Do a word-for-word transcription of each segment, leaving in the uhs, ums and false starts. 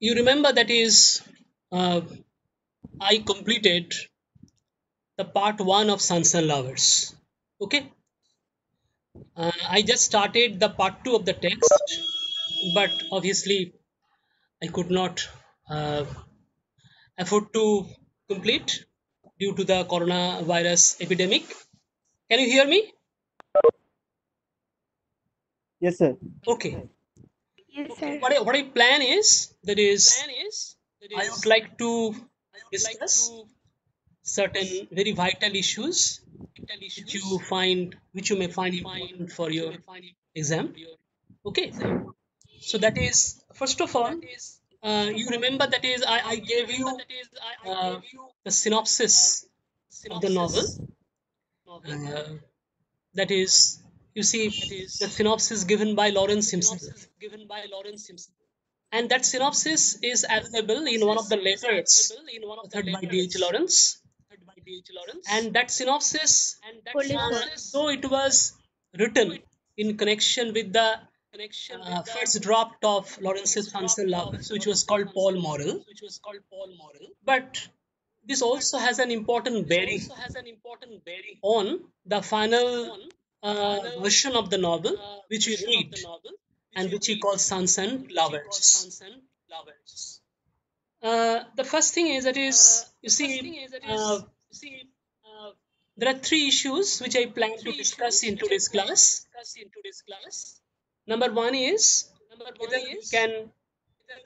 you remember that is uh, I completed the part one of Sons and Lovers. Okay. Uh, I just started the part two of the text, but obviously I could not uh, afford to complete due to the coronavirus epidemic. Can you hear me? Yes, sir. Okay. Yes, sir. What I, what I plan is that is, plan is, that is I would like to would discuss like to certain very vital issues. Which you find, which you may find important for your exam. Okay, so that is first of all, uh, you remember that is I, I gave you uh, the synopsis of the novel. Uh, that is, you see, the synopsis given by Lawrence Simpson. Given by Lawrence Simpson, and that synopsis is available in one of the letters authored by D H Lawrence. And that synopsis, and that synopsis though it was written in connection with the connection uh, with first the draft of Lawrence's Sons and Lovers, which was called Paul Morel. Which was called Paul Morel. But this also has an important bearing on the final uh, version of the novel, which you read, and which he calls Sons and Lovers. Uh, the first thing is that is uh, you see, is, uh, you see uh, there are three issues which I plan to discuss in today's class. In today's class. Number one is number one whether is, you can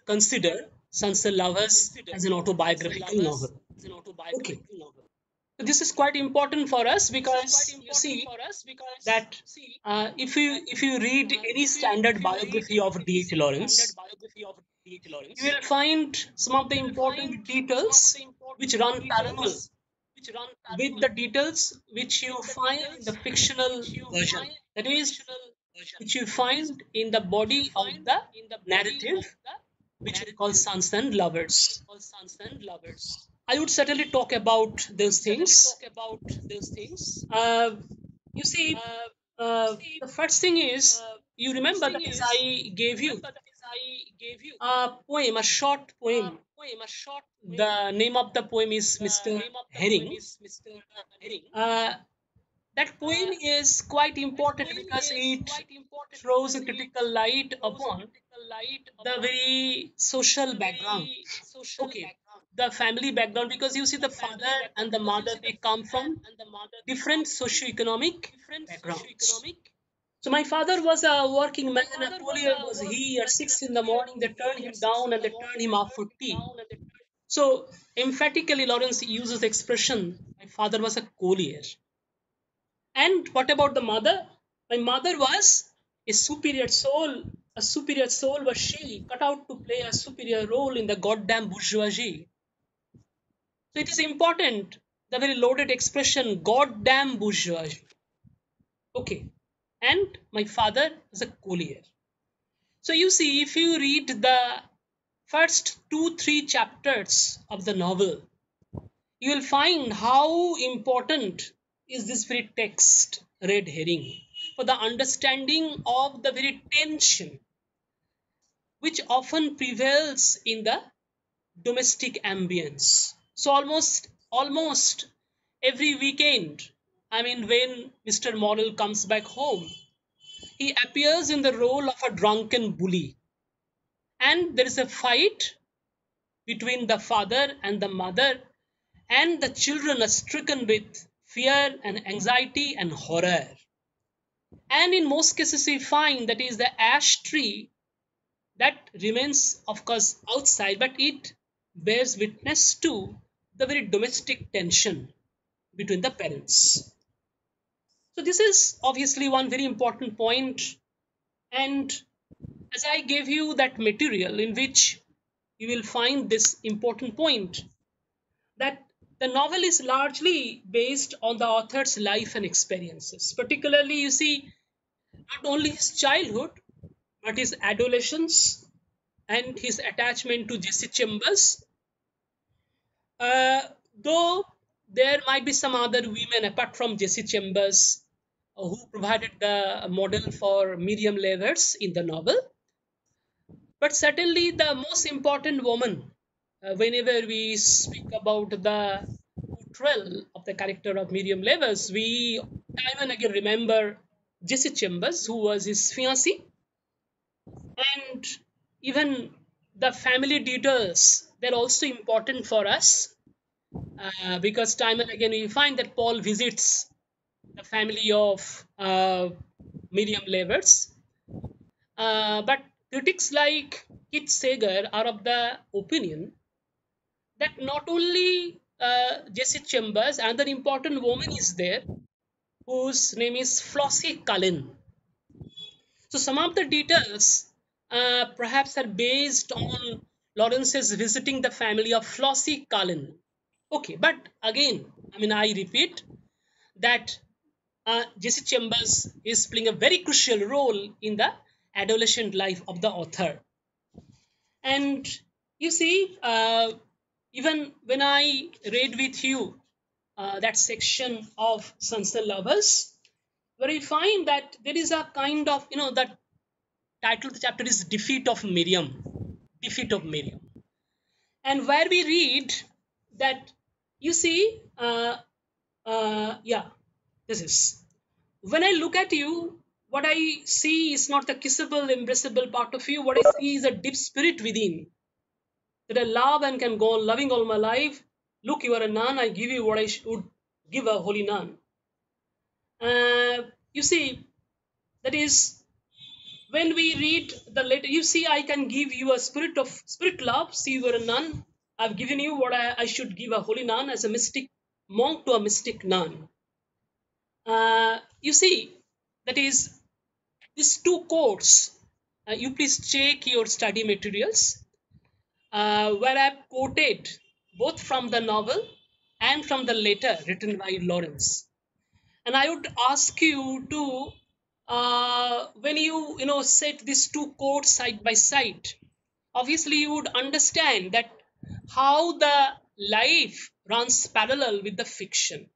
consider Sons and Lovers as an autobiographical novel. As an autobiographical okay. novel. So this is quite important for us because you see that uh, if you if you read any standard biography of D H Lawrence, you will find some of the important details which run parallel with the details which you find in the fictional version. That is, which you find in the body of the narrative, which we call Sons and Lovers. I would certainly talk about those things. Uh, you see, uh, the first thing is, you remember that I gave you a poem, a short poem. The name of the poem is Mister Herring. Uh, that poem is quite important because it throws a critical light upon the very social background. Okay. The family background, because you see the father and the mother, they come from different socioeconomic backgrounds. So my father was a working man, and early was he at six in the morning, they turned him down and they turned him off for tea. So emphatically Lawrence uses the expression, my father was a collier. And what about the mother? My mother was a superior soul. A superior soul was she, cut out to play a superior role in the goddamn bourgeoisie. So it is important, the very loaded expression, goddamn bourgeoisie. Okay. And my father is a collier. So you see, if you read the first two, three chapters of the novel, you will find how important is this very text, Red Herring, for the understanding of the very tension which often prevails in the domestic ambience. So almost, almost every weekend, I mean, when Mister Morel comes back home, he appears in the role of a drunken bully. And there is a fight between the father and the mother, and the children are stricken with fear and anxiety and horror. And in most cases, we find that is the ash tree that remains, of course, outside, but it bears witness to the very domestic tension between the parents. So this is obviously one very important point. And as I gave you that material in which you will find this important point, that the novel is largely based on the author's life and experiences, particularly, you see, not only his childhood, but his adolescence and his attachment to Jessie Chambers. Uh, though there might be some other women apart from Jessie Chambers uh, who provided the model for Miriam Leivers in the novel. But certainly the most important woman, uh, whenever we speak about the portrayal of the character of Miriam Leivers, we time and again remember Jessie Chambers, who was his fiancée, and even the family details, they're also important for us, uh, because time and again we find that Paul visits the family of uh, Miriam Leivers. Uh, but critics like Kit Sager are of the opinion that not only uh, Jessie Chambers, another important woman is there, whose name is Flossie Cullen. So some of the details uh, perhaps are based on Lawrence's visiting the family of Flossie Cullen. Okay, but again, I mean, I repeat that uh, Jessie Chambers is playing a very crucial role in the adolescent life of the author. And you see, uh, even when I read with you Uh, that section of Sons and Lovers, where we find that there is a kind of, you know, that title of the chapter is Defeat of Miriam. Defeat of Miriam. And where we read that, you see, uh, uh, yeah, this is, when I look at you, what I see is not the kissable, embraceable part of you. What I see is a deep spirit within that I love and can go on loving all my life. Look, you are a nun, I give you what I would give a holy nun. Uh, you see, that is, when we read the letter, you see, I can give you a spirit of spirit love. See, you are a nun. I've given you what I, I should give a holy nun, as a mystic monk to a mystic nun. Uh, you see, that is, these two quotes, uh, you please check your study materials, uh, where I've quoted both from the novel and from the letter written by Lawrence. And I would ask you to, uh, when you, you know, set these two quotes side by side, obviously you would understand that how the life runs parallel with the fiction.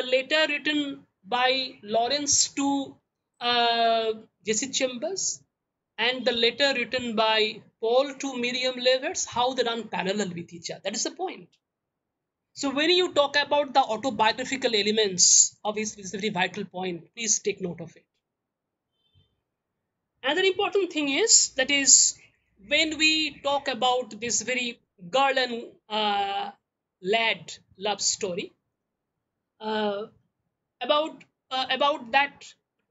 The letter written by Lawrence to uh, Jessie Chambers and the letter written by Paul to Miriam Leivers, how they run parallel with each other. That is the point. So when you talk about the autobiographical elements, obviously this is a very vital point. Please take note of it. Another important thing is, that is, when we talk about this very girl and uh, lad love story, uh, about, uh, about that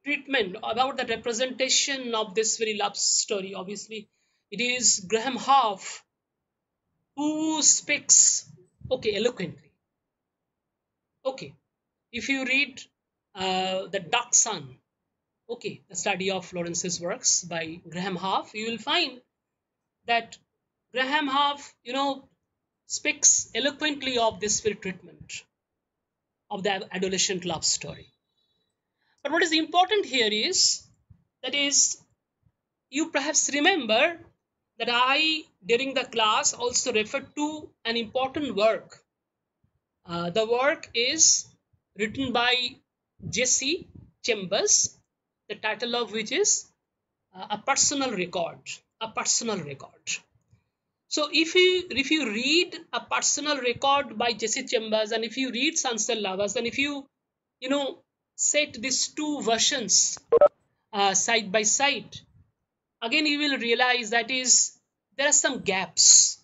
treatment, about the representation of this very love story, obviously, it is Graham Hough who speaks, okay, eloquently. Okay, if you read uh, The Dark Sun, okay, the study of Lawrence's works by Graham Hough, you will find that Graham Hough, you know, speaks eloquently of this very treatment of the adolescent love story. But what is important here is, that is, you perhaps remember that I, during the class, also referred to an important work. Uh, the work is written by Jessie Chambers, the title of which is uh, A Personal Record. A Personal Record. So if you, if you read A Personal Record by Jessie Chambers, and if you read Sons and Lovers, and if you, you know, set these two versions uh, side by side, again you will realize that is, there are some gaps.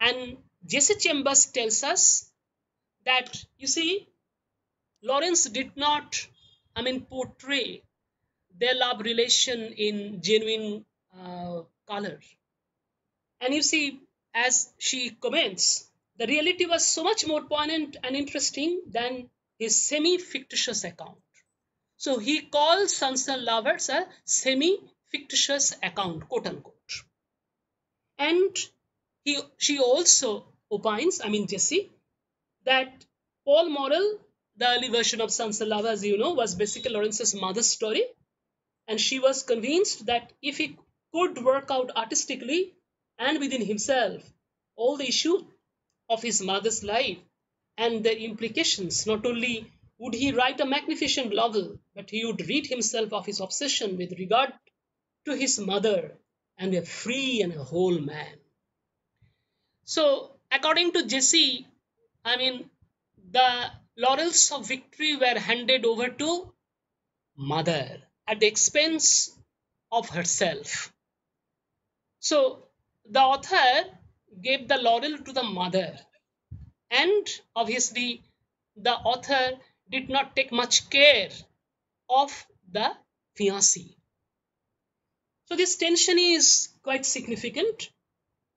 And Jessie Chambers tells us that, you see, Lawrence did not, I mean, portray their love relation in genuine uh, color. And you see, as she comments, the reality was so much more poignant and interesting than his semi-fictitious account. So he calls Sons and Lovers a semi-fictitious account, quote-unquote. And he, she also opines, I mean Jessie, that Paul Morel, the early version of Sons and Lovers, you know, was basically Lawrence's mother's story. And she was convinced that if he could work out artistically and within himself all the issue of his mother's life and their implications, not only would he write a magnificent novel, but he would rid himself of his obsession with regard to his mother and a free and a whole man. So according to Jessie, I mean, the laurels of victory were handed over to mother at the expense of herself. So the author gave the laurel to the mother, and obviously the author did not take much care of the fiancé. So this tension is quite significant,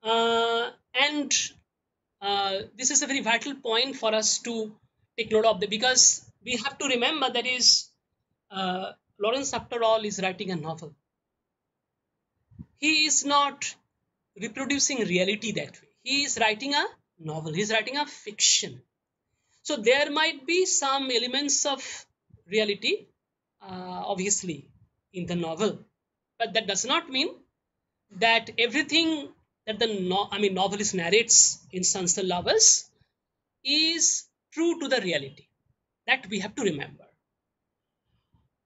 uh, and uh, this is a very vital point for us to take note of, because we have to remember that is uh, Lawrence, after all, is writing a novel. He is not reproducing reality that way. He is writing a novel. He is writing a fiction. So there might be some elements of reality, uh, obviously, in the novel. But that does not mean that everything that the no I mean, novelist narrates in Sons and Lovers is true to the reality. That we have to remember.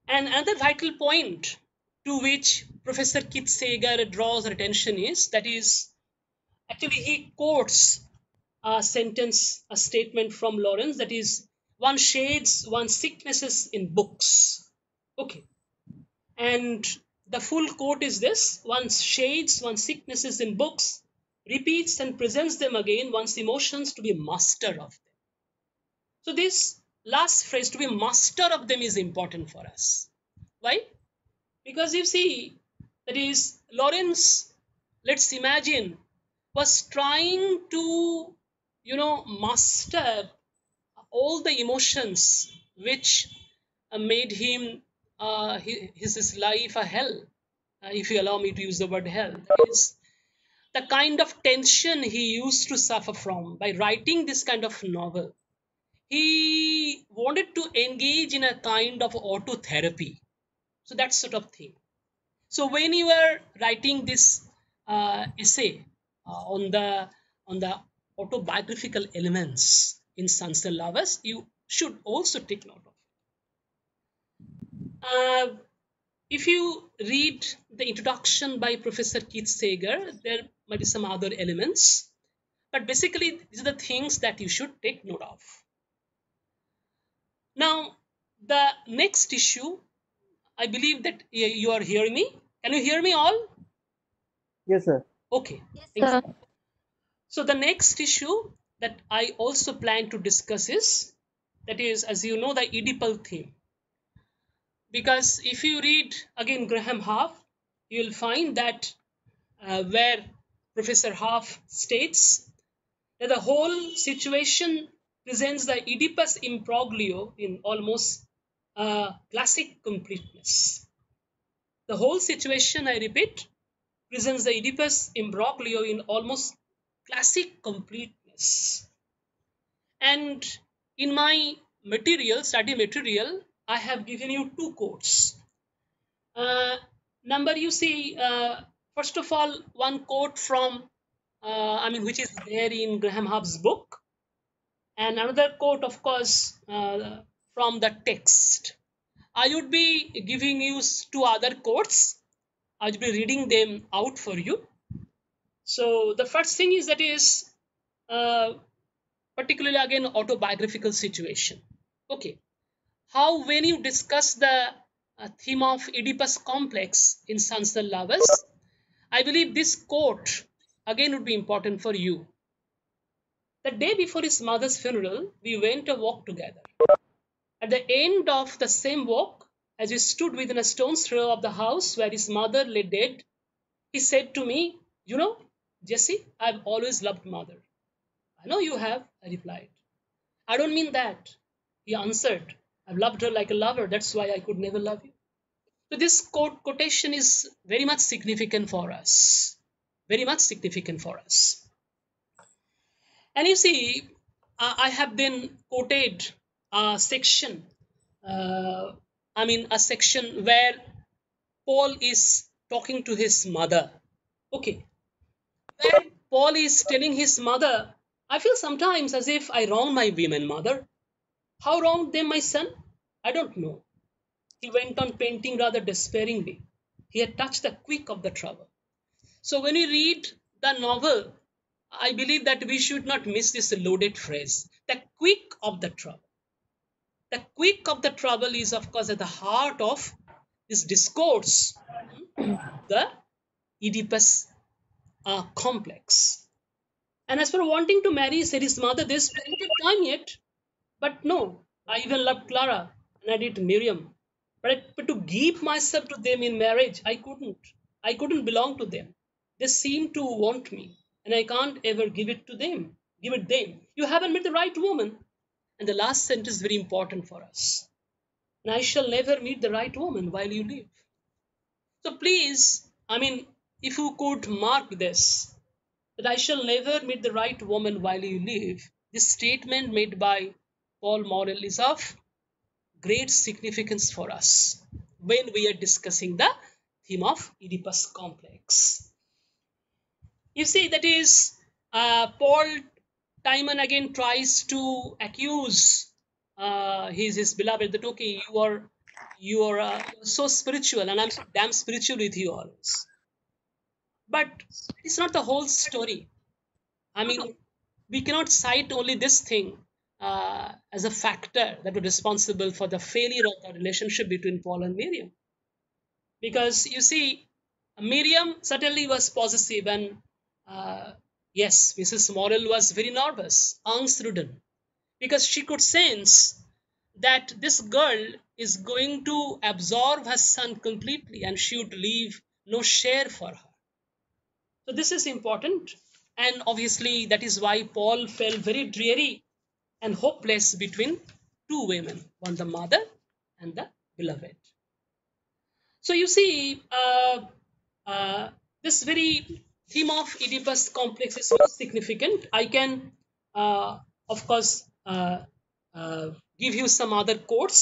And another vital point to which Professor Kit Sager draws our attention is, that is, actually he quotes a sentence, a statement from Lawrence, that is, one shades one's sicknesses in books. Okay. And the full quote is this: one shades one's sicknesses in books, repeats and presents them again, one's emotions to be master of them. So this last phrase, to be master of them, is important for us. Why? Because you see, that is, Lawrence, let's imagine, was trying to, you know, master all the emotions which uh, made him, uh, his, his life a hell, uh, if you allow me to use the word hell. That is, the kind of tension he used to suffer from by writing this kind of novel. He wanted to engage in a kind of auto-therapy. So that sort of thing. So when you are writing this uh, essay uh, on the on the autobiographical elements in Sons and Lovers, you should also take note of it. Uh, if you read the introduction by Professor Kit Sager, there might be some other elements, but basically these are the things that you should take note of. Now, the next issue. I believe that you are hearing me. Can you hear me all? Yes, sir. Okay. Yes, sir. So the next issue that I also plan to discuss is, that is, as you know, the Oedipal theme. Because if you read, again, Graham Hough, you will find that uh, where Professor Hough states that the whole situation presents the Oedipus imbroglio in almost Uh, classic completeness. The whole situation, I repeat, presents the Oedipus imbroglio in almost classic completeness. And in my material, study material, I have given you two quotes. Uh, number you see, uh, first of all, one quote from, uh, I mean, which is there in Graham Hough's book, and another quote, of course, uh, from the text. I would be giving you two other quotes. I would be reading them out for you. So the first thing is, that is, uh, particularly again autobiographical situation. Okay. How when you discuss the uh, theme of Oedipus complex in Sons and Lovers, I believe this quote again would be important for you. The day before his mother's funeral, we went a walk together. At the end of the same walk, as we stood within a stone's throw of the house where his mother lay dead, he said to me, "You know, Jessie, I've always loved mother." "I know you have," I replied. "I don't mean that," he answered. "I've loved her like a lover. That's why I could never love you." So this quote, quotation is very much significant for us. Very much significant for us. And you see, I have been quoted a section, uh, I mean a section where Paul is talking to his mother. Okay. Where Paul is telling his mother, "I feel sometimes as if I wronged my women, mother. How wronged them, my son? I don't know." He went on painting rather despairingly. He had touched the quick of the trouble. So when you read the novel, I believe that we should not miss this loaded phrase, the quick of the trouble. The quick of the trouble is, of course, at the heart of this discourse, the Oedipus uh, complex. And as for wanting to marry, said his mother, there's plenty of time yet. But no, I even loved Clara and I did Miriam. But, but to give myself to them in marriage, I couldn't. I couldn't belong to them. They seem to want me. And I can't ever give it to them. Give it them. You haven't met the right woman. And the last sentence is very important for us. And I shall never meet the right woman while you live. So please, I mean, if you could mark this, that I shall never meet the right woman while you live, this statement made by Paul Morel is of great significance for us when we are discussing the theme of Oedipus complex. You see, that is, uh, Paul time and again tries to accuse uh, his, his beloved that, okay, you are, you are uh, so spiritual and I'm so damn spiritual with you always. But it's not the whole story. I mean, we cannot cite only this thing uh, as a factor that was responsible for the failure of the relationship between Paul and Miriam. Because, you see, Miriam certainly was possessive and Uh, yes, Missus Morel was very nervous, angst-ridden, because she could sense that this girl is going to absorb her son completely and she would leave no share for her. So this is important, and obviously that is why Paul felt very dreary and hopeless between two women, one the mother and the beloved. So you see, uh, uh, this very theme of Oedipus complex is so significant. I can, uh, of course, uh, uh, give you some other quotes.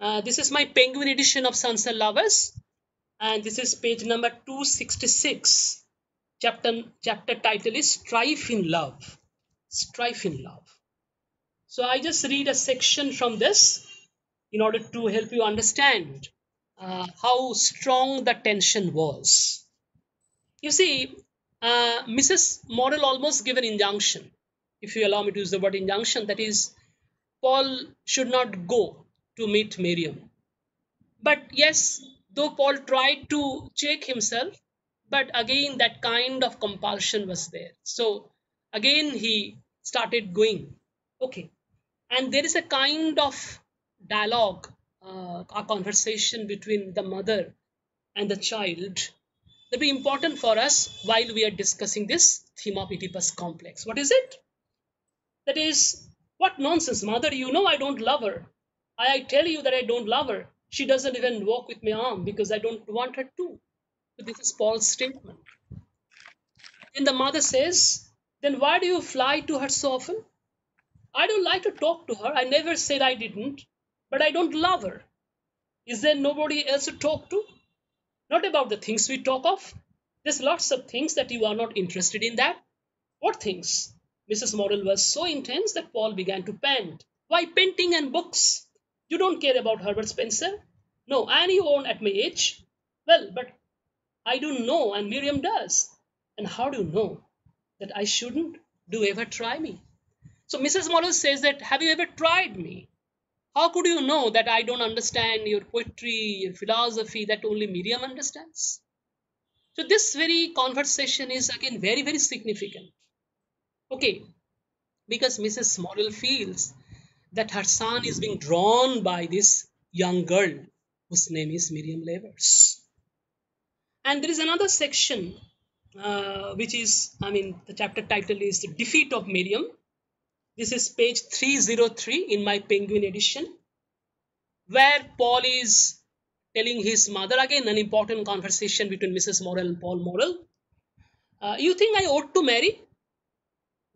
Uh, this is my Penguin edition of Sons and Lovers, and this is page number two sixty-six. Chapter, chapter title is Strife in Love. Strife in Love. So I just read a section from this in order to help you understand uh, how strong the tension was. You see, uh, Missus Morel almost gave an injunction, if you allow me to use the word injunction, that is, Paul should not go to meet Miriam. But yes, though Paul tried to check himself, but again, that kind of compulsion was there. So again, he started going. Okay. And there is a kind of dialogue, uh, a conversation between the mother and the child that will be important for us while we are discussing this theme of Oedipus complex. What is it? That is, what nonsense, mother, you know I don't love her. I, I tell you that I don't love her. She doesn't even walk with my arm because I don't want her to. So this is Paul's statement. And the mother says, then why do you fly to her so often? I don't like to talk to her. I never said I didn't, but I don't love her. Is there nobody else to talk to? Not about the things we talk of. There's lots of things that you are not interested in that. What things? Missus Morel was so intense that Paul began to pant. Why painting and books? You don't care about Herbert Spencer? No, and you own at my age. Well, but I do know and Miriam does. And how do you know that I shouldn't? Do you ever try me? So Missus Morel says that, have you ever tried me? How could you know that I don't understand your poetry, your philosophy, that only Miriam understands? So this very conversation is again very, very significant. Okay, because Missus Morel feels that her son is being drawn by this young girl whose name is Miriam Leivers. And there is another section uh, which is, I mean, the chapter title is The Defeat of Miriam. This is page three oh three in my Penguin edition, where Paul is telling his mother, again, an important conversation between Missus Morel and Paul Morel. Uh, you think I ought to marry?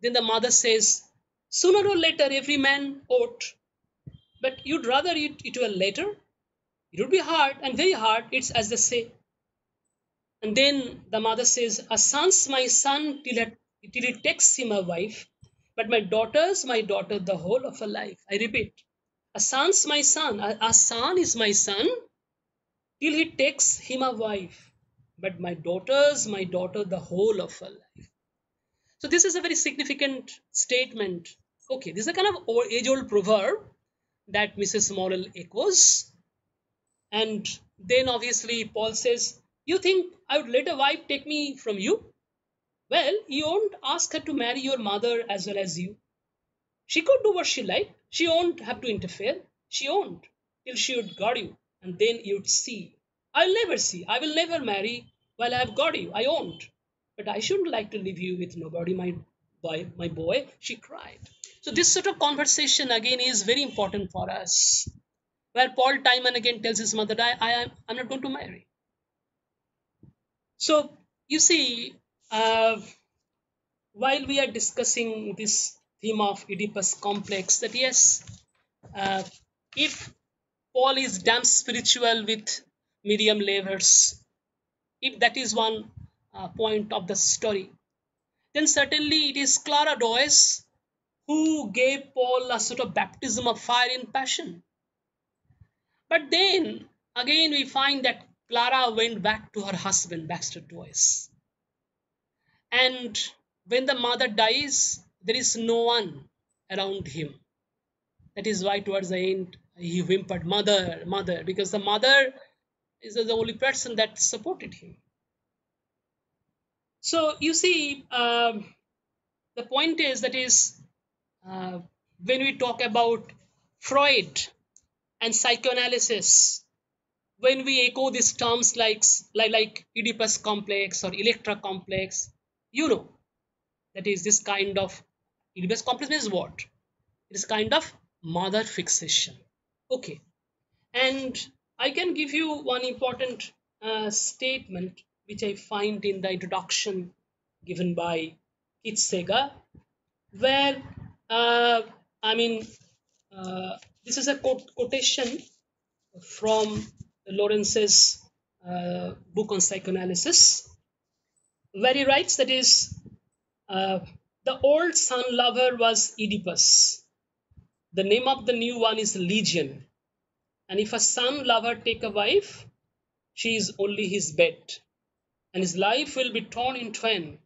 Then the mother says, sooner or later, every man ought. But you'd rather it, it were later. It would be hard and very hard. It's as they say. And then the mother says, a son's my son till it, till it takes him a wife. But my daughter's my daughter the whole of her life. I repeat, a son's my son. A, a son is my son till he takes him a wife. But my daughter's my daughter the whole of her life. So this is a very significant statement. Okay, this is a kind of age-old proverb that Missus Morel echoes. And then obviously Paul says, you think I would let a wife take me from you? Well, you won't ask her to marry your mother as well as you. She could do what she liked. She won't have to interfere. She won't, till she would guard you. And then you'd see. I'll never see. I will never marry while I've got you. I won't. But I shouldn't like to leave you with nobody, my boy, my boy, she cried. So this sort of conversation, again, is very important for us. Where Paul time and again tells his mother, I, I, I'm not going to marry. So, you see, uh, while we are discussing this theme of Oedipus complex, that yes, uh, if Paul is damn spiritual with Miriam Leivers, if that is one uh, point of the story, then certainly it is Clara Doyce who gave Paul a sort of baptism of fire in passion. But then, again, we find that Clara went back to her husband, Baxter Doyce. And when the mother dies, there is no one around him. That is why towards the end, he whimpered, mother, mother, because the mother is the only person that supported him. So, you see, um, the point is, that is, Uh, when we talk about Freud and psychoanalysis, when we echo these terms like, like, like Oedipus complex or Electra complex, you know, that is this kind of, Oedipus complex means what? It is kind of mother fixation. Okay. And I can give you one important uh, statement which I find in the introduction given by Kit Sager, where Uh, I mean, uh, this is a quote, quotation from Lawrence's uh, book on psychoanalysis, where he writes that is, uh, the old son lover was Oedipus. The name of the new one is Legion. And if a son lover take a wife, she is only his bed. And his life will be torn in twain,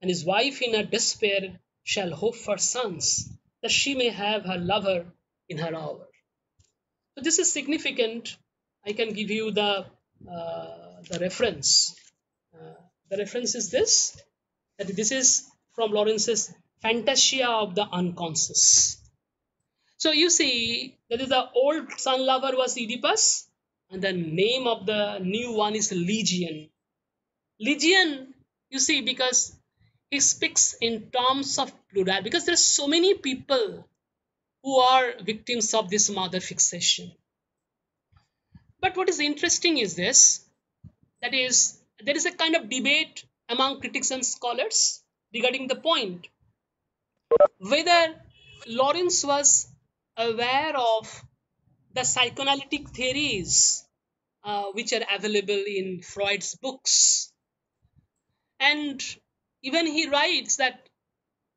and his wife in her despair shall hope for sons, that she may have her lover in her hour. So this is significant. I can give you the, uh, the reference. Uh, the reference is this, that this is from Lawrence's Fantasia of the Unconscious. So you see, that is the old son lover was Oedipus, and the name of the new one is Legion. Legion, you see, because he speaks in terms of plural, because there are so many people who are victims of this mother fixation. But what is interesting is this, that is, there is a kind of debate among critics and scholars regarding the point whether Lawrence was aware of the psychoanalytic theories uh, which are available in Freud's books. And even he writes that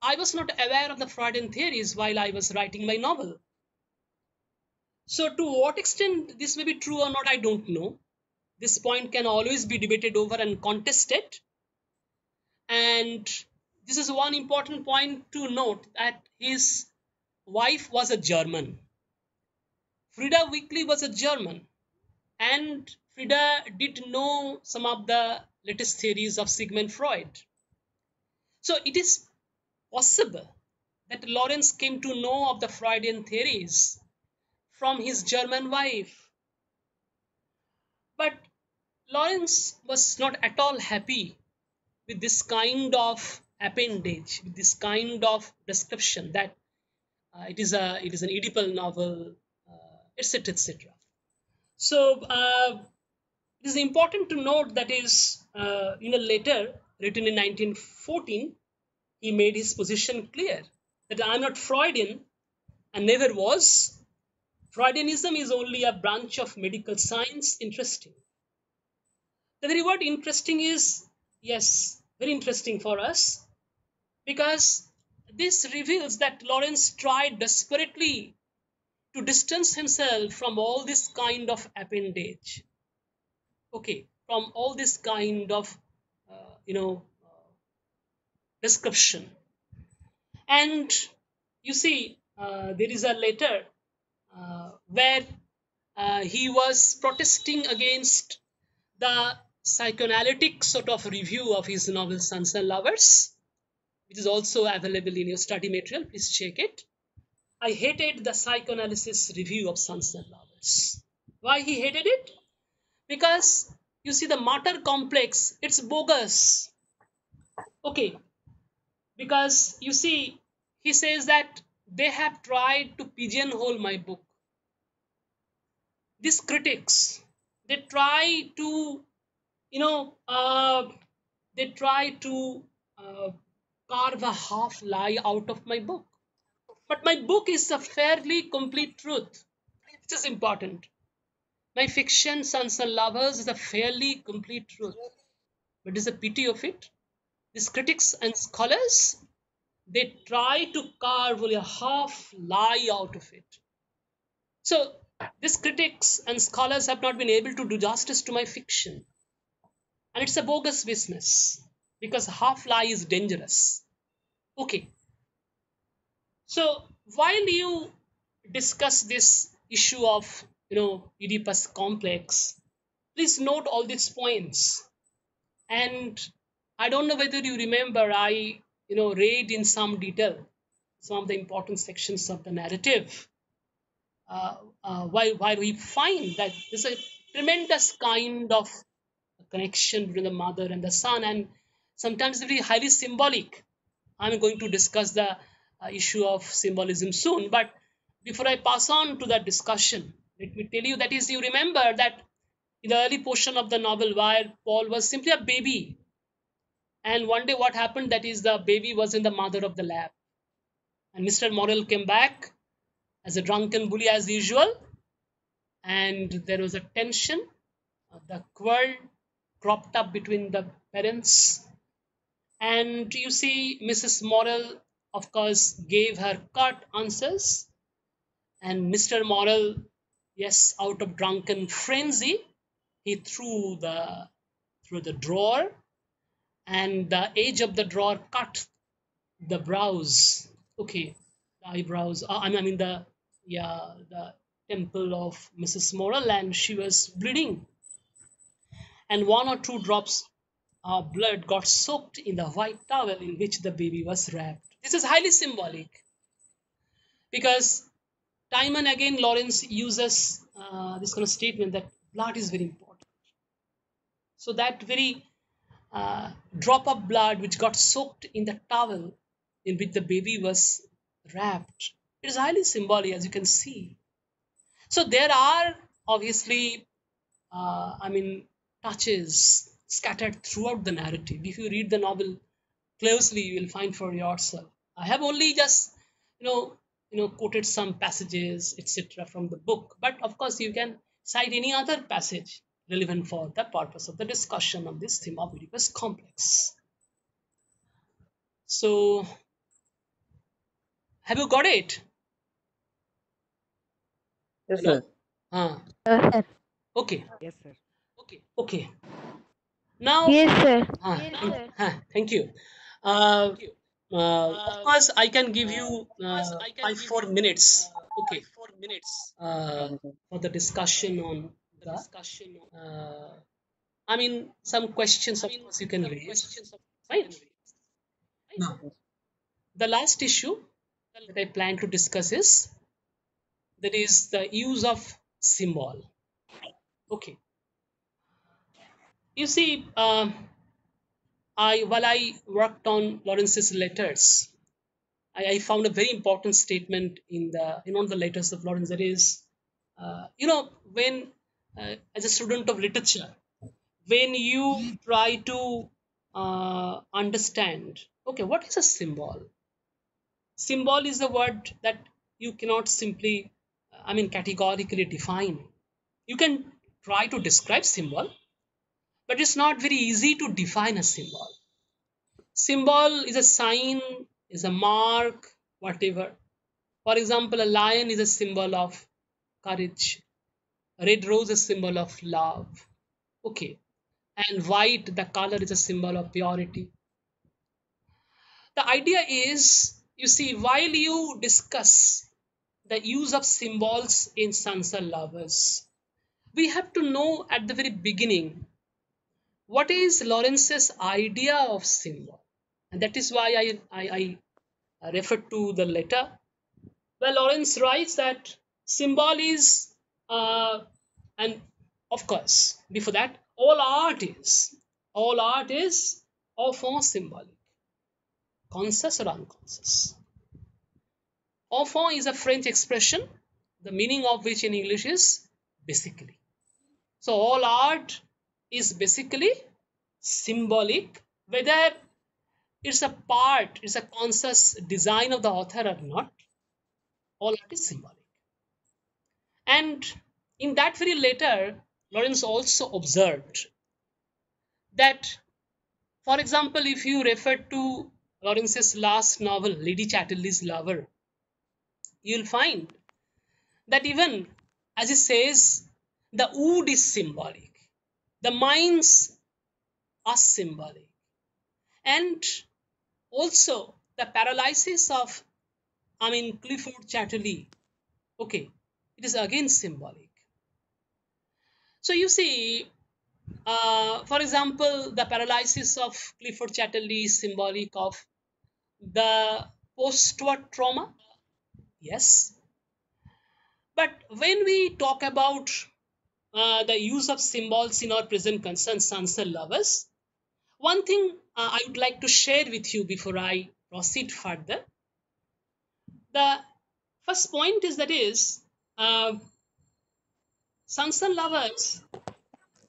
I was not aware of the Freudian theories while I was writing my novel. So to what extent this may be true or not, I don't know. This point can always be debated over and contested. And this is one important point to note, that his wife was a German. Frieda Weekley was a German. And Frieda did know some of the latest theories of Sigmund Freud. So it is possible that Lawrence came to know of the Freudian theories from his German wife. But Lawrence was not at all happy with this kind of appendage, with this kind of description that uh, it is a it is an Oedipal novel, et cetera, uh, et cetera. So uh, it is important to note that is uh, in a later. Written in nineteen fourteen, he made his position clear that I'm not Freudian and never was. Freudianism is only a branch of medical science. Interesting. The very word interesting is, yes, very interesting for us, because this reveals that Lawrence tried desperately to distance himself from all this kind of appendage. Okay, from all this kind of, uh, you know, uh, description. And you see, uh, there is a letter uh, where uh, he was protesting against the psychoanalytic sort of review of his novel Sons and Lovers, which is also available in your study material. Please check it. I hated the psychoanalysis review of Sons and Lovers. Why he hated it? Because, you see, the martyr complex, it's bogus. Okay. Because, you see, he says that they have tried to pigeonhole my book. These critics, they try to, you know, uh, they try to uh, carve a half lie out of my book. But my book is a fairly complete truth, which is important. My fiction, Sons and Lovers, is a fairly complete truth. But it's a pity of it. These critics and scholars, they try to carve a half lie out of it. So these critics and scholars have not been able to do justice to my fiction. And it's a bogus business, because half lie is dangerous. Okay. So while you discuss this issue of, you know, Oedipus complex, please note all these points. And I don't know whether you remember, I, you know, read in some detail some of the important sections of the narrative, uh, uh, while, while we find that there's a tremendous kind of connection between the mother and the son, and sometimes very highly symbolic. I'm going to discuss the uh, issue of symbolism soon, but before I pass on to that discussion, let me tell you that is, you remember that in the early portion of the novel where Paul was simply a baby, and one day what happened, that is, the baby was in the mother of the lab, and Mister Morel came back as a drunken bully as usual, and there was a tension, the quarrel cropped up between the parents, and you see Missus Morel, of course, gave her curt answers, and Mister Morel, yes, out of drunken frenzy, he threw the threw the drawer, and the edge of the drawer cut the brows. Okay, the eyebrows. Uh, I mean the yeah the temple of Missus Morel, and she was bleeding. And one or two drops of blood got soaked in the white towel in which the baby was wrapped. This is highly symbolic, because time and again, Lawrence uses uh, this kind of statement that blood is very important. So that very uh, drop of blood which got soaked in the towel in which the baby was wrapped, it is highly symbolic, as you can see. So there are obviously, uh, I mean, touches scattered throughout the narrative. If you read the novel closely, you will find for yourself. I have only just, you know, you know, quoted some passages, et cetera, from the book. But of course, you can cite any other passage relevant for the purpose of the discussion on this theme of Oedipus complex. So, have you got it? Yes, sir. Huh. Uh, okay. Yes, sir. Okay. Okay. Now. Yes, sir. Uh, yes, sir. Uh, thank you. Uh, thank you. Uh, of course, I can give you uh, five, four minutes. Okay, four minutes uh, for the discussion on the discussion. Uh, I mean, some questions, of course, you can raise. Right? Now, the last issue that I plan to discuss is that is the use of symbol. Okay. You see. Uh, I, while I worked on Lawrence's letters, I, I found a very important statement in the in one of the letters of Lawrence. That is, uh, you know, when uh, as a student of literature, when you try to uh, understand, okay, what is a symbol? Symbol is a word that you cannot simply, I mean, categorically define. You can try to describe symbol, but it's not very easy to define a symbol. Symbol is a sign, is a mark, whatever. For example, a lion is a symbol of courage. A red rose is a symbol of love. Okay. and white, the color, is a symbol of purity. The idea is, you see, while you discuss the use of symbols in Sons and Lovers, we have to know at the very beginning what is Lawrence's idea of symbol. And that is why I, I, I refer to the letter, where Lawrence writes that symbol is, uh, and of course, before that, all art is, all art is au fond symbolic, conscious or unconscious. Au fond is a French expression, the meaning of which in English is basically. So all art is basically symbolic, whether it's a part, it's a conscious design of the author or not, all art is symbolic. And in that very letter, Lawrence also observed that, for example, if you refer to Lawrence's last novel, Lady Chatterley's Lover, you'll find that even, as he says, the wood is symbolic, the mines are symbolic, and also the paralysis of, I mean, Clifford Chatterley, okay, it is again symbolic. So you see, uh, for example, the paralysis of Clifford Chatterley is symbolic of the post-war trauma. Yes. But when we talk about uh, the use of symbols in our present concern, Sons and Lovers, one thing uh, I would like to share with you before I proceed further. The first point is that is, uh, Sons and Lovers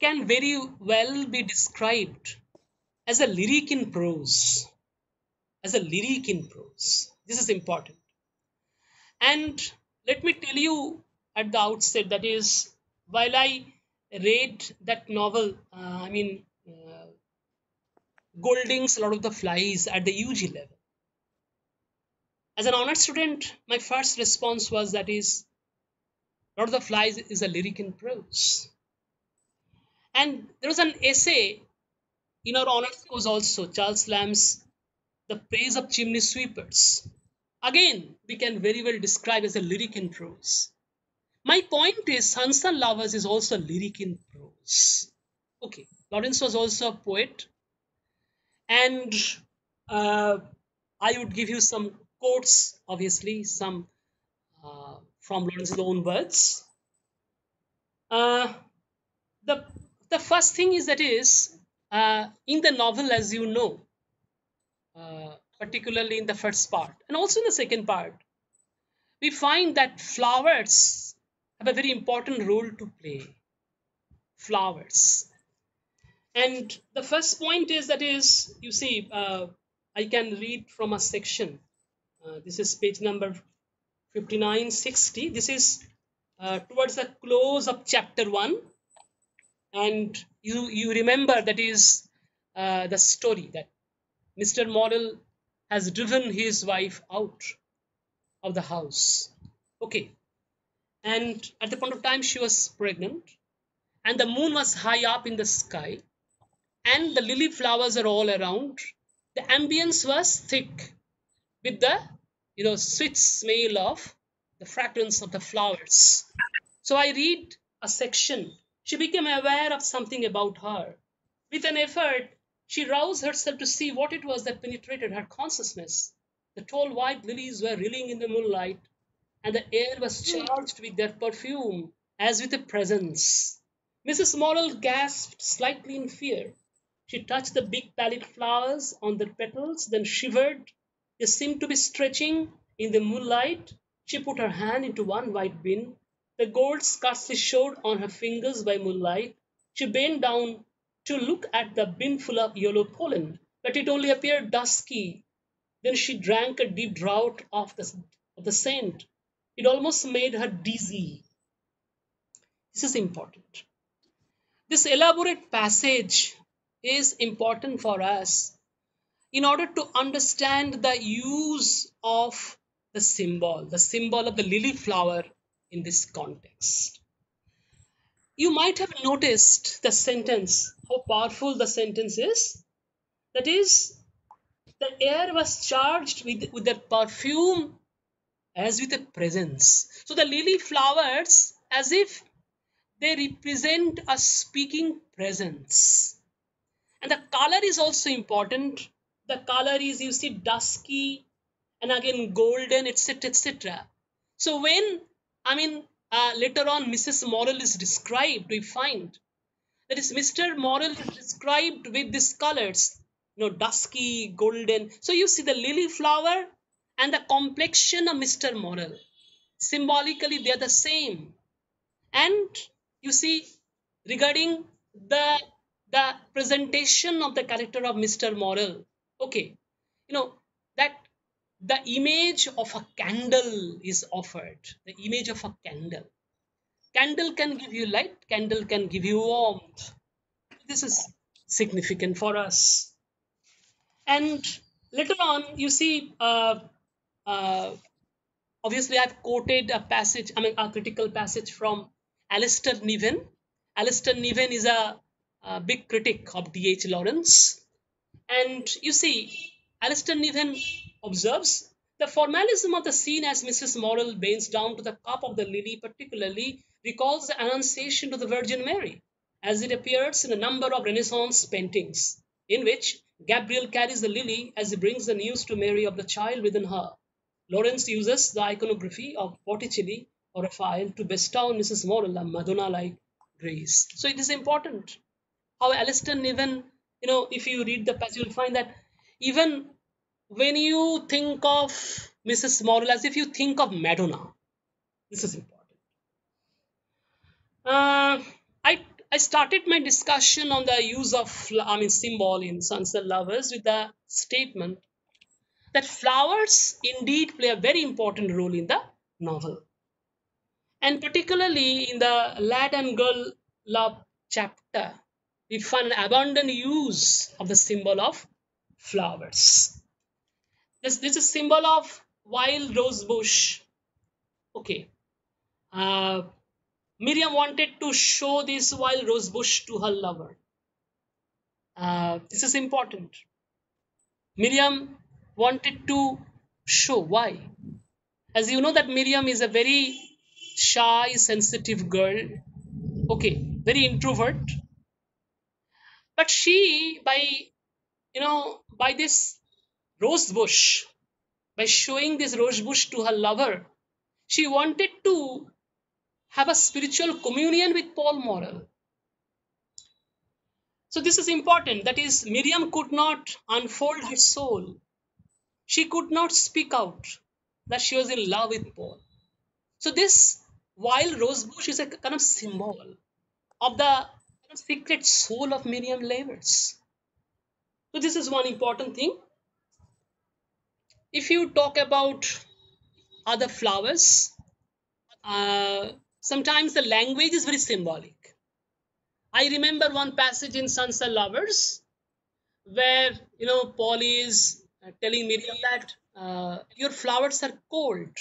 can very well be described as a lyric in prose, as a lyric in prose. This is important. And let me tell you at the outset, that is, while I read that novel, uh, I mean, uh, Golding's Lord of the Flies at the U G level, as an honor student, my first response was that is, Lord of the Flies is a lyric in prose. And there was an essay in our honors course also, Charles Lamb's The Praise of Chimney Sweepers. Again, we can very well describe as a lyric in prose. My point is, Sons and Lovers is also lyric in prose. Okay, Lawrence was also a poet. And uh, I would give you some quotes, obviously, some uh, from Lawrence's own words. Uh, the, the first thing is that is, uh, in the novel, as you know, uh, particularly in the first part and also in the second part, we find that flowers have a very important role to play. Flowers. And the first point is that is, you see, uh, I can read from a section. Uh, this is page number fifty-nine sixty. This is uh, towards the close of chapter one. And you, you remember that is uh, the story that Mister Morel has driven his wife out of the house. Okay. And at the point of time, she was pregnant. And the moon was high up in the sky. And the lily flowers are all around. The ambience was thick with the, you know, sweet smell of the fragrance of the flowers. So I read a section. She became aware of something about her. With an effort, she roused herself to see what it was that penetrated her consciousness. The tall white lilies were reeling in the moonlight, and the air was charged with their perfume as with a presence. Missus Morel gasped slightly in fear. She touched the big pallid flowers on their petals, then shivered. They seemed to be stretching in the moonlight. She put her hand into one white bin. The gold scarcely showed on her fingers by moonlight. She bent down to look at the bin full of yellow pollen, but it only appeared dusky. Then she drank a deep draught of the, of the scent. It almost made her dizzy. This is important. This elaborate passage is important for us in order to understand the use of the symbol, the symbol of the lily flower in this context. You might have noticed the sentence how powerful the sentence is. That is, the air was charged with, with their perfume as with a presence. So the lily flowers, as if they represent a speaking presence. And the color is also important. The color is, you see, dusky and again golden, et cetera, et cetera. So when, I mean, uh, later on Missus Morel is described, we find, that is, Mister Morel is described with these colors, you know, dusky, golden. So you see the lily flower and the complexion of Mister Morel. Symbolically, they are the same. And you see, regarding the, the presentation of the character of Mister Morel, okay, you know, that the image of a candle is offered. The image of a candle. Candle can give you light. Candle can give you warmth. This is significant for us. And later on, you see, uh, uh, obviously I've quoted a passage, I mean, a critical passage from Alistair Niven. Alistair Niven is a, a big critic of D H Lawrence. And you see, Alistair Niven observes, the formalism of the scene as Missus Morel bends down to the cup of the lily particularly recalls the Annunciation to the Virgin Mary, as it appears in a number of Renaissance paintings, in which Gabriel carries the lily as he brings the news to Mary of the child within her. Lawrence uses the iconography of Botticelli or Raphael to bestow on Missus Morel a Madonna-like grace. So it is important how Alistair Niven, you know, if you read the passage, you'll find that even when you think of Missus Morel, as if you think of Madonna, this is important. Uh, I I started my discussion on the use of I mean symbol in Sons and Lovers with the statement that flowers indeed play a very important role in the novel, and particularly in the Lad and Girl Love chapter. We find an abundant use of the symbol of flowers. This, this is a symbol of wild rose bush. Okay. Uh, Miriam wanted to show this wild rose bush to her lover. Uh, this is important. Miriam wanted to show. Why? As you know that Miriam is a very shy, sensitive girl. Okay. Very introvert. But she, by, you know, by this rose bush, by showing this rose bush to her lover, she wanted to have a spiritual communion with Paul Morel. So this is important. That is, Miriam could not unfold her soul. She could not speak out that she was in love with Paul. So this wild rose bush is a kind of symbol of the secret soul of Miriam Leivers. So this is one important thing. If you talk about other flowers, uh, sometimes the language is very symbolic. I remember one passage in Sons and Lovers where, you know, Paul is telling Miriam that uh, your flowers are cold.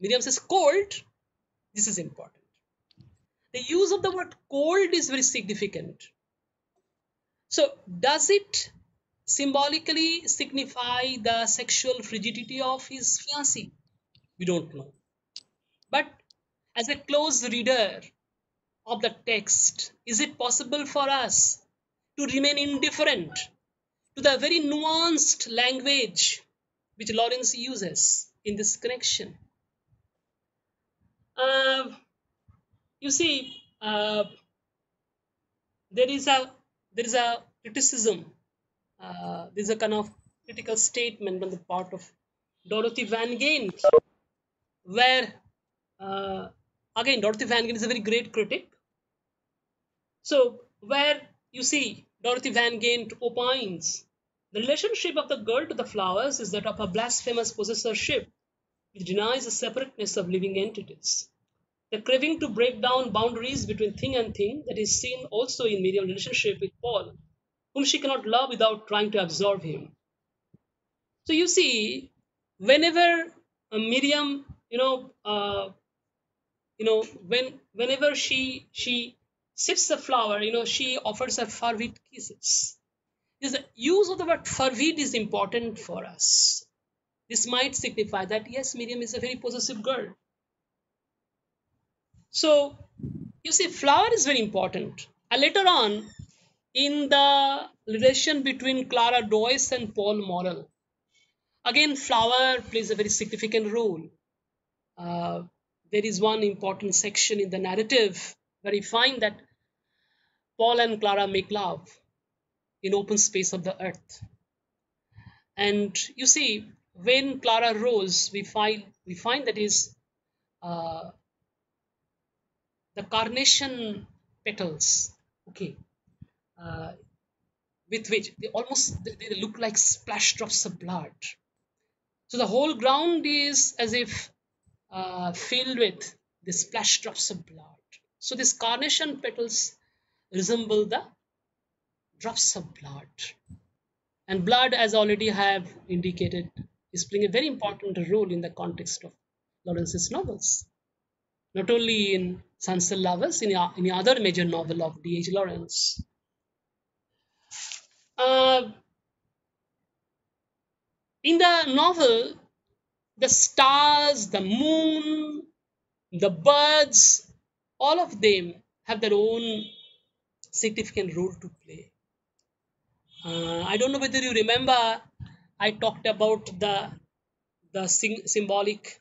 Miriam says cold. This is important. The use of the word cold is very significant. So does it symbolically signify the sexual frigidity of his fiancée? We don't know. But as a close reader of the text, is it possible for us to remain indifferent to the very nuanced language which Lawrence uses in this connection? Uh, You see, uh, there is a there is a criticism. Uh, there is a kind of critical statement on the part of Dorothy Van Ghent, where uh, again Dorothy Van Ghent is a very great critic. So where you see Dorothy Van Ghent opines, the relationship of the girl to the flowers is that of a blasphemous possessorship, which denies the separateness of living entities. The craving to break down boundaries between thing and thing that is seen also in Miriam's relationship with Paul, whom she cannot love without trying to absorb him. So you see, whenever uh, Miriam, you know, uh, you know, when whenever she she sifts the flour, you know, she offers her fervid kisses. This use of the word fervid is important for us. This might signify that, yes, Miriam is a very possessive girl. So, you see, flower is very important. And later on, in the relation between Clara Doyce and Paul Morel, again, flower plays a very significant role. Uh, there is one important section in the narrative where you find that Paul and Clara make love in open space of the earth. And you see, when Clara rose, we find, we find that is uh, the carnation petals, okay, uh, with which they almost they look like splash drops of blood. So the whole ground is as if uh, filled with the splash drops of blood. So these carnation petals resemble the drops of blood. And blood, as already have indicated, is playing a very important role in the context of Lawrence's novels. Not only in Sons and Lovers, in the other major novel of D H Lawrence. Uh, in the novel, the stars, the moon, the birds, all of them have their own significant role to play. Uh, I don't know whether you remember, I talked about the, the symbolic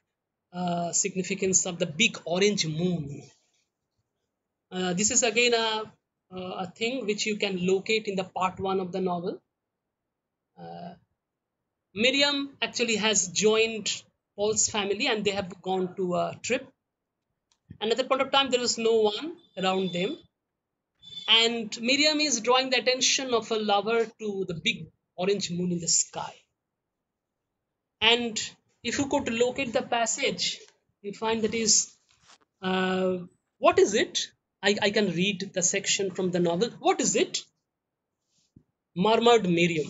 uh, significance of the big orange moon. Uh, this is again a, a thing which you can locate in the part one of the novel. Uh, Miriam actually has joined Paul's family and they have gone to a trip. And at that point of time, there was no one around them. And Miriam is drawing the attention of her lover to the big orange moon in the sky. And if you could locate the passage, you find that is, uh, what is it? I, I can read the section from the novel. What is it? Murmured Miriam,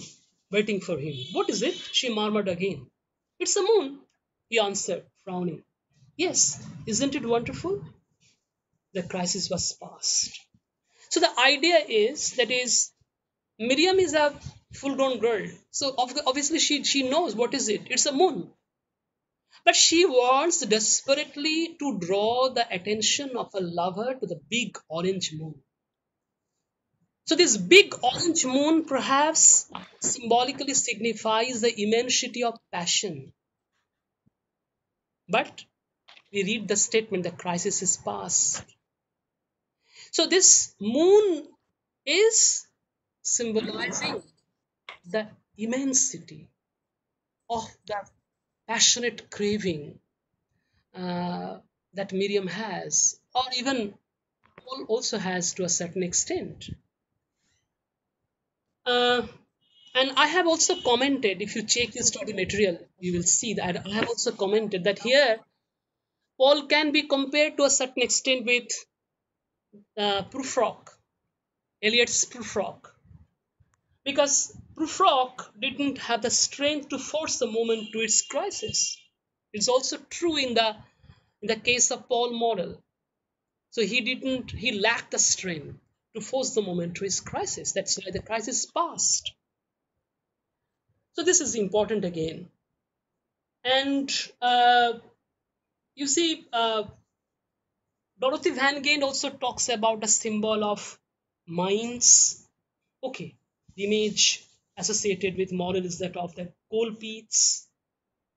waiting for him. What is it? She murmured again. It's the moon, he answered, frowning. Yes, isn't it wonderful? The crisis was past. So the idea is that is Miriam is a full-grown girl. So obviously she, she knows what is it. It's a moon. But she wants desperately to draw the attention of her lover to the big orange moon. So this big orange moon perhaps symbolically signifies the immensity of passion. But we read the statement, the crisis is past. So this moon is symbolizing the immensity of the passionate craving uh, that Miriam has, or even Paul also has to a certain extent. Uh, and I have also commented, if you check the study material, you will see that I have also commented that here Paul can be compared to a certain extent with Uh, Prufrock, Eliot's Prufrock, because Prufrock didn't have the strength to force the moment to its crisis. It's also true in the in the case of Paul Morel. So he didn't he lacked the strength to force the moment to its crisis. That's why the crisis passed. So this is important again, and uh, you see. Uh, Dorothy Van Ghent also talks about the symbol of mines. Okay, the image associated with Morel is that of the coal pits,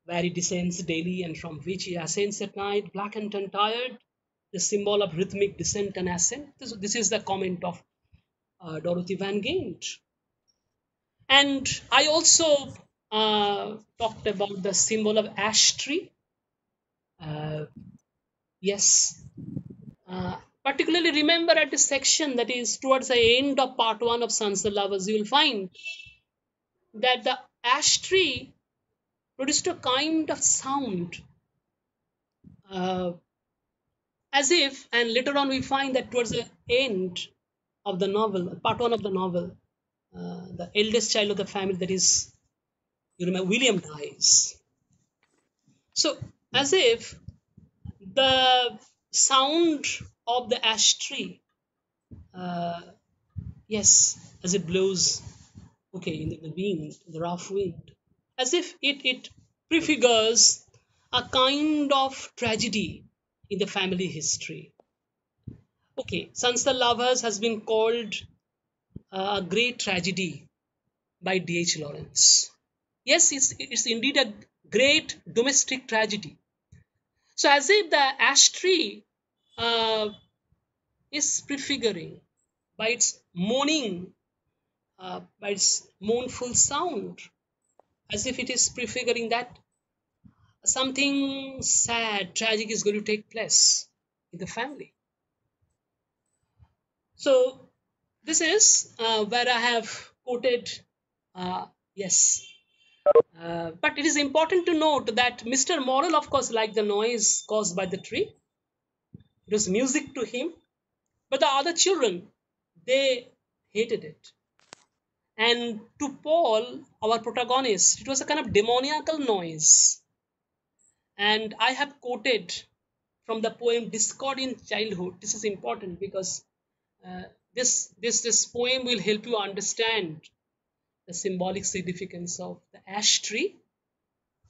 where he descends daily and from which he ascends at night, blackened and tired, the symbol of rhythmic descent and ascent. This, this is the comment of uh, Dorothy Van Ghent. And I also uh, talked about the symbol of ash tree. Uh, yes. Uh, particularly remember at the section that is towards the end of part one of Sons and Lovers, you will find that the ash tree produced a kind of sound uh, as if, and later on we find that towards the end of the novel, part one of the novel, uh, the eldest child of the family, that is, you remember, William dies. So as if the sound of the ash tree Uh, yes, as it blows, okay, in the wind, the rough wind, as if it, it prefigures a kind of tragedy in the family history. Okay, Sons and Lovers has been called uh, a great tragedy by D H Lawrence. Yes, it's, it's indeed a great domestic tragedy. So as if the ash tree uh, is prefiguring by its moaning, uh, by its mournful sound, as if it is prefiguring that something sad, tragic is going to take place in the family. So this is uh, where I have quoted, uh, yes. Uh, but it is important to note that Mister Morel, of course, liked the noise caused by the tree. It was music to him. But the other children, they hated it. And to Paul, our protagonist, it was a kind of demoniacal noise. And I have quoted from the poem Discord in Childhood. This is important because uh, this, this, this poem will help you understand the symbolic significance of the ash tree.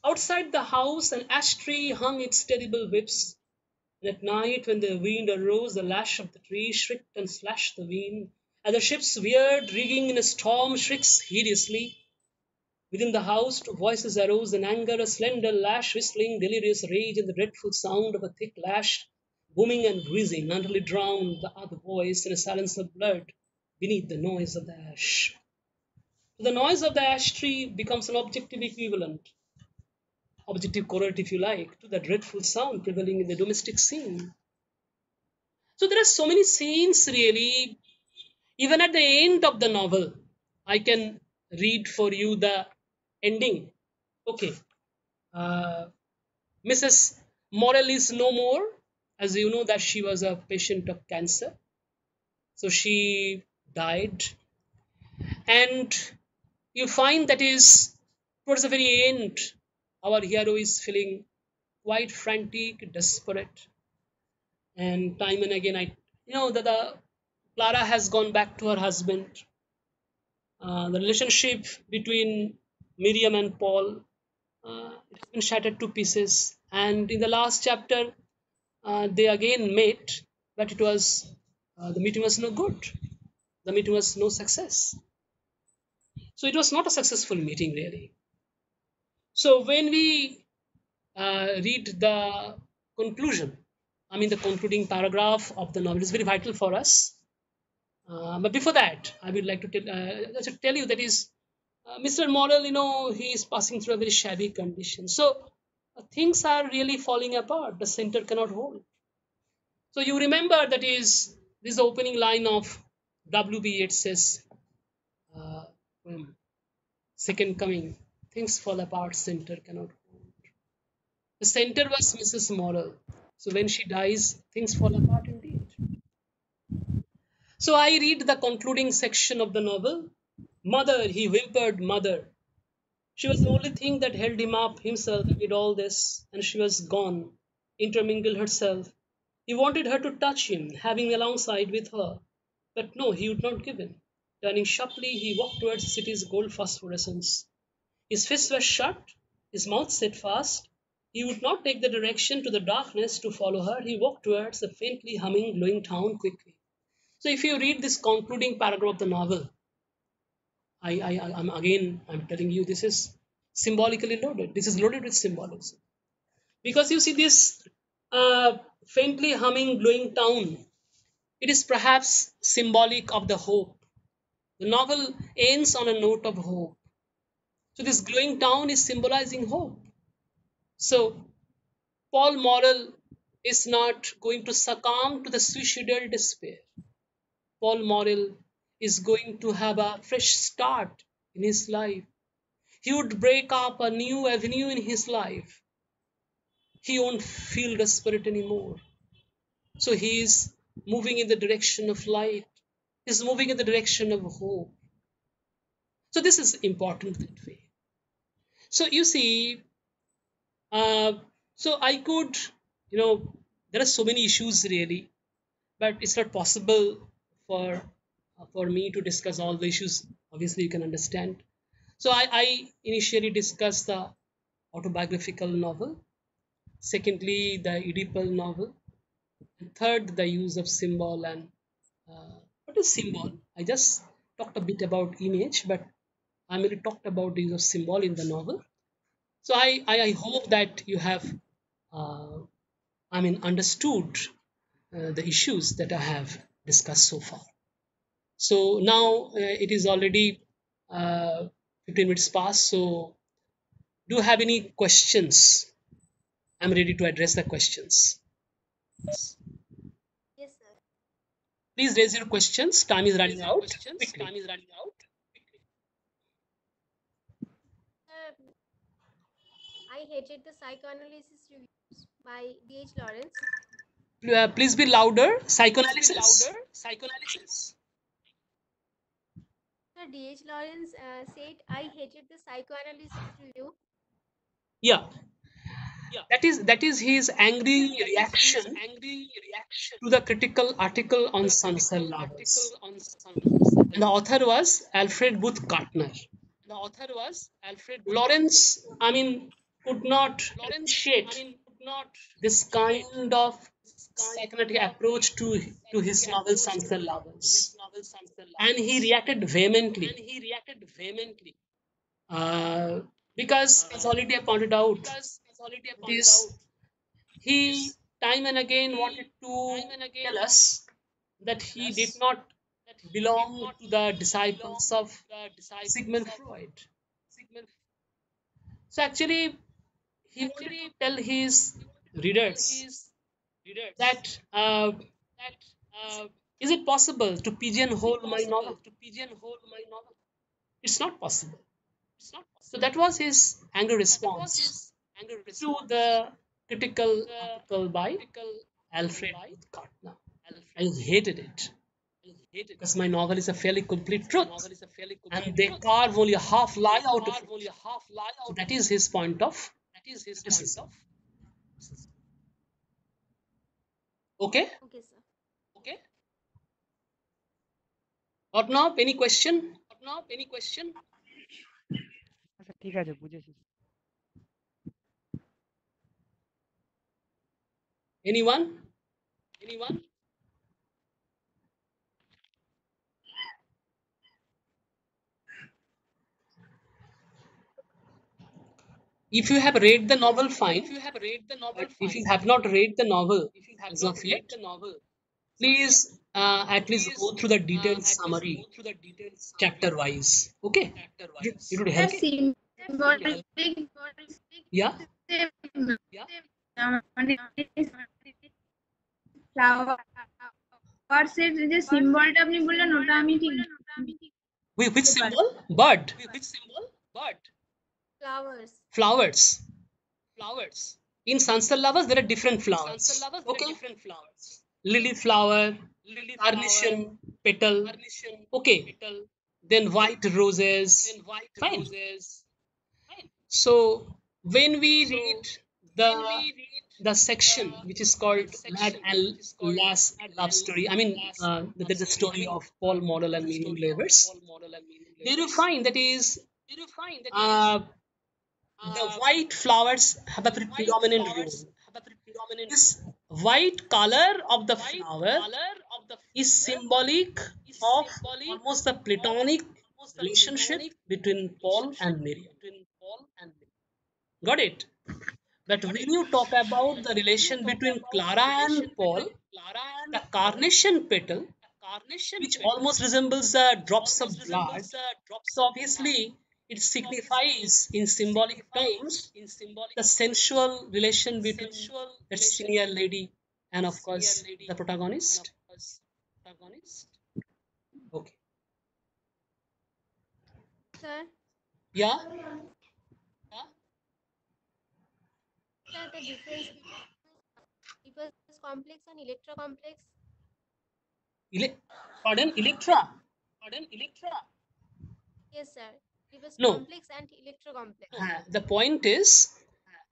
Outside the house, an ash tree hung its terrible whips. And at night, when the wind arose, the lash of the tree shrieked and slashed the wind. And the ship's weird rigging in a storm shrieks hideously. Within the house, two voices arose in anger, a slender lash whistling delirious rage, and the dreadful sound of a thick lash booming and grising until it drowned the other voice in a silence of blood beneath the noise of the ash. The noise of the ash tree becomes an objective equivalent, objective correlate, if you like, to the dreadful sound prevailing in the domestic scene. So there are so many scenes, really. Even at the end of the novel, I can read for you the ending. Okay. Uh, Missus Morel is no more, as you know that she was a patient of cancer. So she died. And you find that is towards the very end, our hero is feeling quite frantic, desperate. And time and again, I you know that the Clara has gone back to her husband. Uh, the relationship between Miriam and Paul uh, it has been shattered to pieces. And in the last chapter, uh, they again met, but it was uh, the meeting was no good. The meeting was no success. So it was not a successful meeting, really. So when we uh, read the conclusion, I mean the concluding paragraph of the novel, is very vital for us. Uh, but before that, I would like to tell, uh, to tell you that is uh, Mister Morel, you know, he is passing through a very shabby condition. So uh, things are really falling apart. The center cannot hold. So you remember that is this is the opening line of W B Yeats's uh, poem, Second Coming. Things fall apart, center cannot hold. The center was Missus Morel. So when she dies, things fall apart indeed. So I read the concluding section of the novel. Mother, he whimpered, mother. She was the only thing that held him up himself, did all this, and she was gone, intermingled herself. He wanted her to touch him, having alongside with her. But no, he would not give in. Turning sharply, he walked towards the city's gold phosphorescence. His fists were shut, his mouth set fast. He would not take the direction to the darkness to follow her. He walked towards the faintly humming, glowing town quickly. So if you read this concluding paragraph of the novel, I, I, I, I'm again, I'm telling you, this is symbolically loaded. This is loaded with symbolism. Because you see this uh, faintly humming, glowing town, it is perhaps symbolic of the hope. The novel ends on a note of hope. So this glowing town is symbolizing hope. So Paul Morel is not going to succumb to the suicidal despair. Paul Morel is going to have a fresh start in his life. He would break up a new avenue in his life. He won't feel desperate anymore. So he is moving in the direction of light. He is moving in the direction of hope. So this is important that way. So you see, uh, so I could, you know, there are so many issues really, but it's not possible for uh, for me to discuss all the issues. Obviously, you can understand. So I, I initially discussed the autobiographical novel. Secondly, the Oedipal novel. And third, the use of symbol and uh, what is symbol? I just talked a bit about image, but I merely talked about the use of symbol in the novel. So I, I, I hope that you have, uh, I mean, understood uh, the issues that I have discussed so far. So now uh, it is already uh, fifteen minutes past. So do you have any questions? I'm ready to address the questions. Yes, sir. Please raise your questions. Time is running out. Time is running out. I hated the psychoanalysis reviews by D H Lawrence. Uh, please be louder. Psychoanalysis. Louder. Psychoanalysis. Sir, D H Lawrence uh, said, "I hated the psychoanalysis review." Yeah. Yeah. That is that is his angry that reaction, angry reaction to the critical article on Sunset Lovers. And the author was Alfred Booth Kuttner. The author was Alfred Booth. Lawrence, I mean, could not appreciate I mean, could not this kind of psychoanalytic approach to to his novel Sunset Lovers, and he reacted vehemently. And he reacted vehemently uh, because, as already I pointed out, because, as already I pointed this, out, he time and again he, wanted to again tell us that he did not belong to the disciples of Sigmund Freud. Sigmund. So actually, he wanted to tell his readers that uh, that uh, is it possible to pigeonhole my novel? To pigeonhole my novel? It's not possible. It's not possible. So that was his anger response, his anger response to the critical the article by critical Alfred Kuttner. I hated it. Because my novel is a fairly complete truth, a fairly complete and they truth. carve only a half lie out of it. So that is his point of. That is his point of. Okay. Okay, sir. Okay. Arnab, any question? Arnab, any question? Anyone? Anyone? If you have read the novel, fine. If you have read the novel, but fine. If you have not read the novel, if you have as not of read yet, the novel, please uh, at least please, go through the detailed uh, summary, the detailed chapter wise. Okay. Chapter wise. It would help. Yeah. Yeah. Which symbol? Bird. Which symbol? Bird. Flowers. Flowers. Flowers. In Sunset Lovers, there are different flowers. Sunset Lovers, okay. There are different flowers. Lily flower, Lily carnation, flower, petal. Carnation, okay. Petal. Then white roses. Then white Fine. roses. Fine. So when we so, read the we read the section uh, which is called Mad and Last Love Story, I mean uh, the, the, the story of Paul Morel and Miriam Leivers, there you find that is. Did you find that uh, uh, the white flowers have a predominant role. This white color of the white flower of the is symbolic is of symbolic almost the platonic almost relationship between Paul and Miriam. Got it? But when you talk about the relation between Clara and Paul, the carnation petal, which almost resembles the drops of blood, so obviously it signifies in symbolic terms the sensual relation between the senior lady and, of course, the protagonist. Okay. Sir? Yeah? Sir, the difference between Oedipus complex and Electra complex. Ele Pardon, Electra. Pardon, Electra. Yes, sir. It was no. complex and Electra complex. Uh, the point is,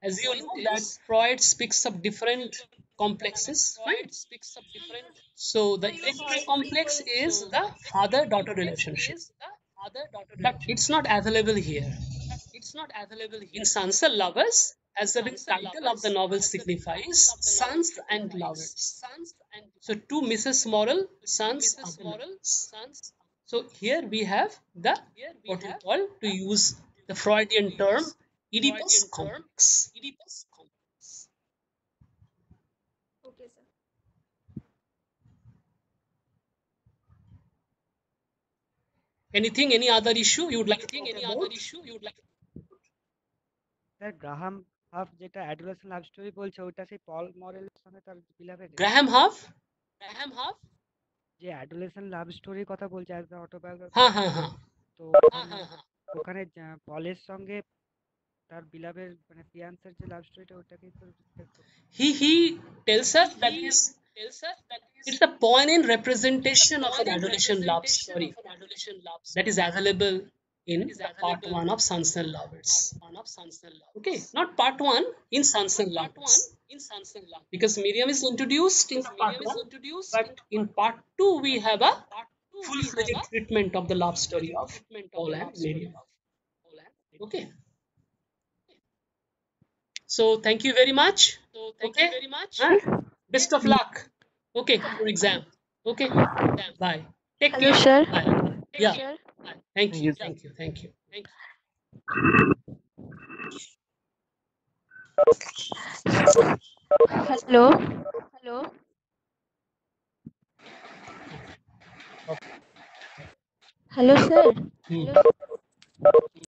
as you know, that Freud speaks of different complexes, right? Speaks of different. So the electric complex is the father-daughter relationship. But it's not available here. It's not available here. In Sons and Lovers, as the title of the novel signifies, sons and lovers. So to Missus Morel, sons of Morel, sons. So here we have the what we call, to use the Freudian term, Oedipus complex. Oedipus complex. Okay, sir. Anything, any other issue you would like? Anything, any other issue you would like? Sir, Graham Hough, jeta adolescent love story bolche, ota sei Paul Morel er sange tar bilabe. Graham Hough. Graham Hough. Je adolescent love story kotha bolche as the autobiography. Ha ha ha. To okhane Paul er sange. He he tells her that is it's a poignant representation of an adolescent love story that is available in part one of Sons and Lovers. Okay, not part one, in Sons and Lovers. Because Miriam is introduced in part one, but in part two we have a full-fledged treatment of the love story of Paul and Miriam. Okay. So thank you very much. So thank okay. you very much. Huh? Best of luck. Okay, for exam. Okay. Bye. Take Hello, care. Sir. Bye. Take yeah. Care. Bye. Thank you. Thank you. Thank you. Thank you. Hello. Hello. Hello, sir. Hmm. Hello.